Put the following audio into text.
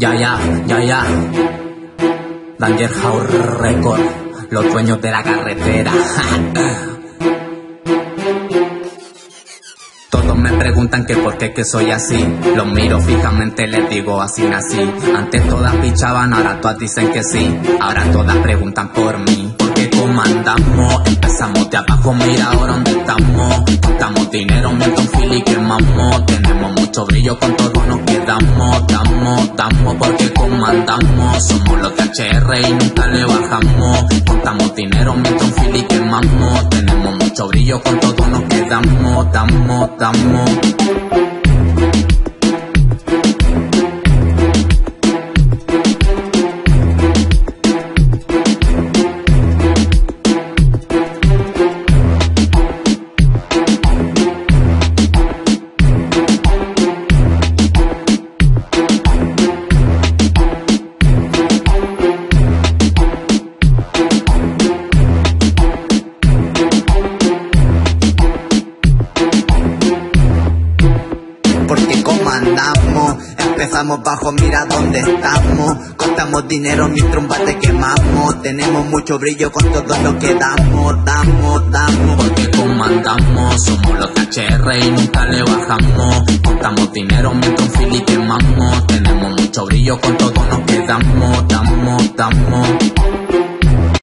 Ya. Danger House Records, los dueños de la carretera. Todos me preguntan que por qué que soy así. Los miro fijamente, les digo así nací. Antes todas pichaban, ahora todas dicen que sí. Ahora todas preguntan por mí. Porque como andamos, empezamos de abajo, mira ahora donde estamos. Contamos dinero, Milton Philly quemamos. Tenemos mucho brillo, con todos nos quedamos. Damos, porque como andamos. Somos los de HR y nunca le bajamos. Contamos dinero, Milton Philly quemamos. Tenemos mucho brillo, con todos nos quedamos. Damos. Andamos, empezamos bajo, mira dónde estamos. Contamos dinero, mis trombas te quemamos. Tenemos mucho brillo, con todo lo que damos. Porque como andamos, somos los de HR y nunca le bajamos. Contamos dinero, Milton Philly quemamos. Tenemos mucho brillo, con todo nos quedamos. Damos.